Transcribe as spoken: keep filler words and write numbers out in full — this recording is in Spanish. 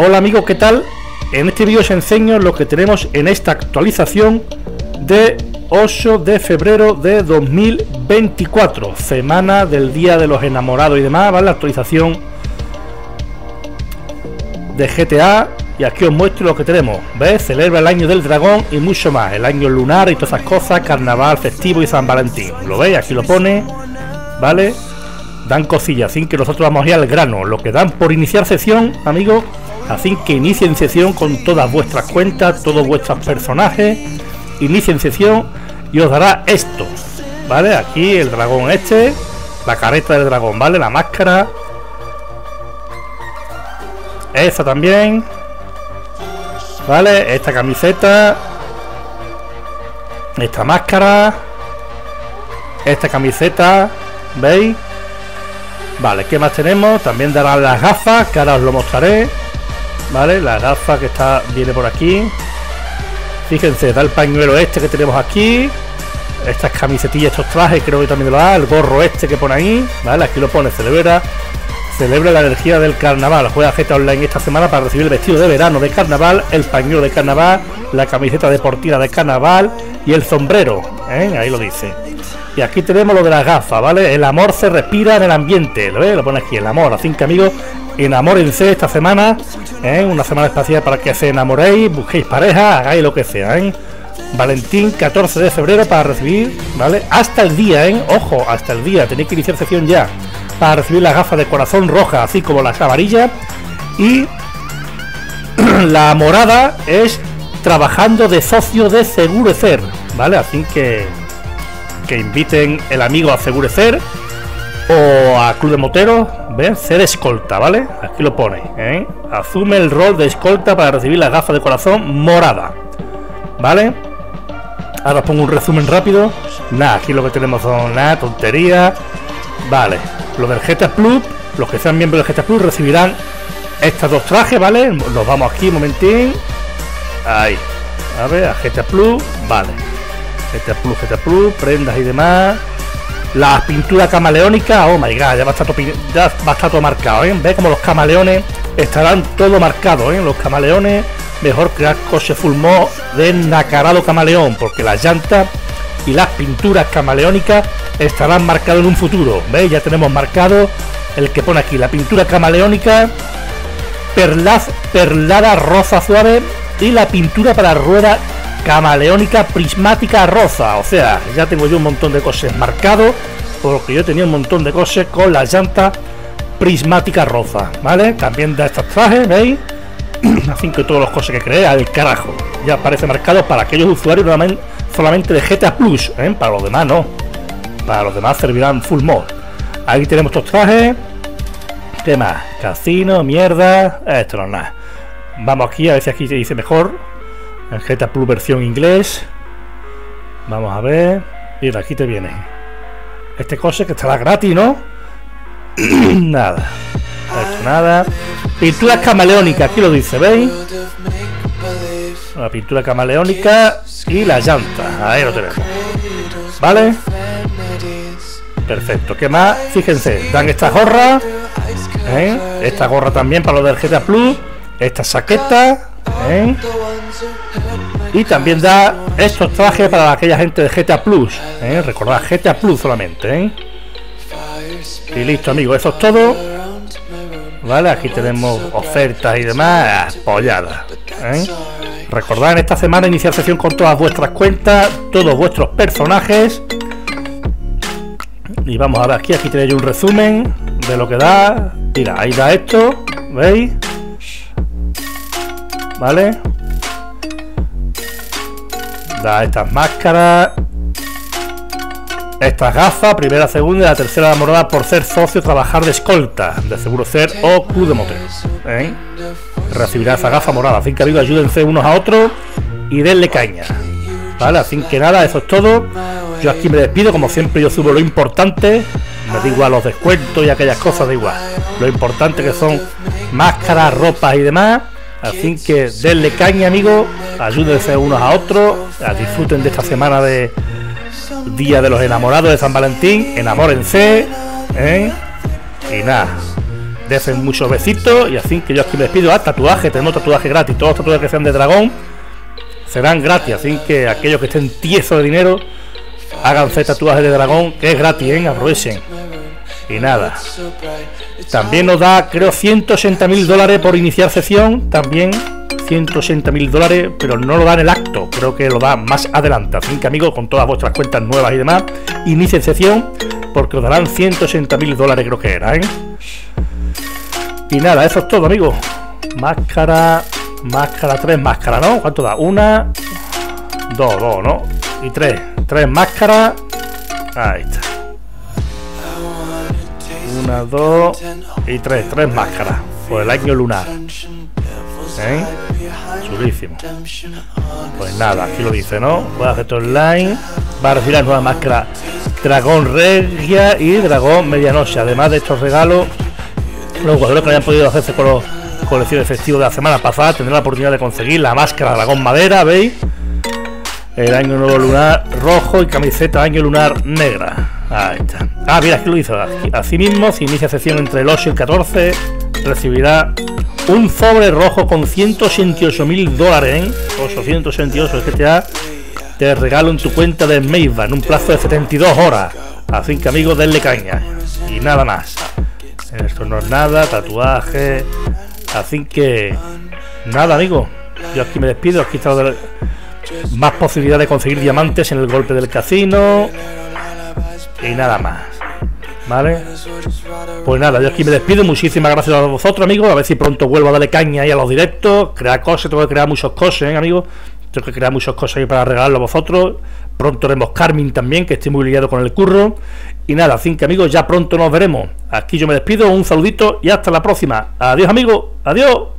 Hola amigos, ¿qué tal? En este vídeo os enseño lo que tenemos en esta actualización de ocho de febrero de dos mil veinticuatro, semana del Día de los Enamorados y demás, ¿vale? La actualización de G T A, y aquí os muestro lo que tenemos, ¿ves? Celebra el año del dragón y mucho más, el año lunar y todas esas cosas, carnaval, festivo y San Valentín, ¿lo veis? Aquí lo pone, ¿vale? Dan cosillas, así que nosotros vamos a ir al grano, lo que dan por iniciar sesión, amigos, así que inicien sesión con todas vuestras cuentas, todos vuestros personajes, inicien sesión y os dará esto, ¿vale? Aquí el dragón este, la careta del dragón, ¿vale? La máscara, esta también, ¿vale? Esta camiseta, esta máscara, esta camiseta, ¿veis? Vale, ¿qué más tenemos? También darán las gafas, que ahora os lo mostraré, ¿vale? La gafa que está, viene por aquí. Fíjense, da el pañuelo este que tenemos aquí. Estas camisetillas, estos trajes, creo que también lo da. El gorro este que pone ahí, ¿vale? Aquí lo pone, celebra. Celebra la energía del carnaval. Juega G T A Online esta semana para recibir el vestido de verano de carnaval, el pañuelo de carnaval, la camiseta deportiva de carnaval y el sombrero, ¿eh? Ahí lo dice. Y aquí tenemos lo de las gafas, ¿vale? El amor se respira en el ambiente, ¿lo ves? Lo pone aquí, el amor. Así que amigos, enamórense esta semana, ¿eh? Una semana especial para que se enamoréis, busquéis pareja, hagáis lo que sea, ¿eh? Valentín, catorce de febrero para recibir, ¿vale? Hasta el día, ¿eh? Ojo, hasta el día, tenéis que iniciar sesión ya. Para recibir las gafas de corazón roja, así como las amarillas. Y la morada es trabajando de socio de Segurecer, ¿vale? Así que que inviten el amigo a Segurecer o a Club de Motero, ¿ven? Ser escolta, ¿vale? Aquí lo pone, ¿eh? Asume el rol de escolta para recibir las gafas de corazón morada, ¿vale? Ahora os pongo un resumen rápido. Nada, aquí lo que tenemos son nada, tonterías. Vale, los del G T A Plus, los que sean miembros del G T A Plus recibirán estos dos trajes, ¿vale? Nos vamos aquí un momentín. Ahí, a ver, a G T A Plus, vale. G T A Plus, G T A Plus, prendas y demás. La pintura camaleónica, oh my god, ya va a estar todo, ya va a estar todo marcado, ¿eh? Ve como los camaleones estarán todo marcados, ¿eh? Los camaleones, mejor crear coche full mod de nacarado camaleón, porque las llantas y las pinturas camaleónicas estarán marcadas en un futuro. ¿Veis? Ya tenemos marcado el que pone aquí, la pintura camaleónica, perlaz, perlada rosa suave y la pintura para rueda camaleónica prismática rosa. O sea, ya tengo yo un montón de cosas marcados, porque yo tenía un montón de cosas con las llantas prismática rosa, ¿vale? También da estos trajes, ¿veis? Así que todos los cosas que creé, al carajo. Ya aparece marcado para aquellos usuarios nuevamente solamente de G T A Plus, ¿eh? Para los demás no, para los demás servirán full mod. Aquí tenemos estos trajes. ¿Qué más? Casino, mierda, esto no es nada. Vamos aquí, a ver si aquí se dice mejor, en G T A Plus versión inglés. Vamos a ver, y aquí te viene este coche que estará gratis, ¿no? Nada, esto nada. Pintura camaleónica, aquí lo dice, ¿veis? La pintura camaleónica y la llanta, ahí lo tenemos, ¿vale? Perfecto. ¿Qué más? Fíjense, dan esta gorra, ¿eh? Esta gorra también para los del G T A Plus, esta saqueta, ¿eh? Y también da estos trajes para aquella gente de G T A Plus, ¿eh? Recordad, G T A Plus solamente, ¿eh? Y listo amigos, eso es todo, ¿vale? Aquí tenemos ofertas y demás, apoyadas, ¿eh? Recordad, en esta semana iniciar sesión con todas vuestras cuentas, todos vuestros personajes. Y vamos a ver aquí, aquí tenéis un resumen de lo que da. Mira, ahí da esto, ¿veis? ¿Vale? Da estas máscaras, estas gafas, primera, segunda y la tercera de la morada por ser socio, trabajar de escolta, de Segurecer o Club de Motero, ¿eh? Recibirá esa gafa morada, así que amigos, ayúdense unos a otros y denle caña, ¿vale? Así que nada, eso es todo. Yo aquí me despido, como siempre yo subo lo importante, me da igual los descuentos y aquellas cosas, da igual, lo importante que son máscaras, ropas y demás, así que denle caña amigos, ayúdense unos a otros, disfruten de esta semana de Día de los Enamorados de San Valentín, enamórense, ¿eh? Y nada, Dejen muchos besitos y así que yo aquí me despido. Ah, tatuajes, tenemos tatuajes gratis. Todos los tatuajes que sean de dragón serán gratis. Así que aquellos que estén tiesos de dinero, háganse tatuajes de dragón, que es gratis, ¿eh? Aprovechen. Y nada. También nos da, creo, ciento ochenta mil dólares por iniciar sesión. También ciento ochenta mil dólares, pero no lo da en el acto. Creo que lo da más adelante. Así que, amigos, con todas vuestras cuentas nuevas y demás, inicien sesión porque os darán ciento ochenta mil dólares, creo que era, ¿eh? Y nada, eso es todo, amigos. Máscara, máscara, tres máscaras, ¿no? ¿Cuánto da? Una, dos, dos, ¿no? Y tres, tres máscaras. Ahí está. Una, dos y tres, tres máscaras. Por el año lunar. ¿Eh? Chulísimo. Pues nada, aquí lo dice, ¿no? Voy a hacer todo online. Va a recibir la nueva máscara Dragón Regia y Dragón Medianoche. Además de estos regalos, los jugadores que hayan podido hacerse con los colecciones festivos de la semana pasada tendrán la oportunidad de conseguir la máscara Dragón Madera, ¿veis? El año nuevo lunar rojo y camiseta año lunar negra. Ahí está. Ah, mira, aquí lo hizo. Asimismo, si inicia sesión entre el ocho y el catorce, recibirá un sobre rojo con ciento ochenta y ocho mil dólares, ¿eh? ochocientos ochenta y ocho de G T A. Te regalo en tu cuenta de Meiva en un plazo de setenta y dos horas. Así que, amigos, denle caña. Y nada más. Esto no es nada, tatuaje. Así que nada, amigos. Yo aquí me despido. Aquí está de más posibilidad de conseguir diamantes en el golpe del casino. Y nada más. ¿Vale? Pues nada, yo aquí me despido. Muchísimas gracias a vosotros, amigos. A ver si pronto vuelvo a darle caña ahí a los directos. Crear cosas, tengo que crear muchas cosas, ¿eh, amigos? Tengo que crear muchas cosas ahí para regalarlo a vosotros. Pronto haremos Carmín también, que estoy muy liado con el curro. Y nada, así que, amigos, ya pronto nos veremos. Aquí yo me despido, un saludito y hasta la próxima. Adiós, amigos, adiós.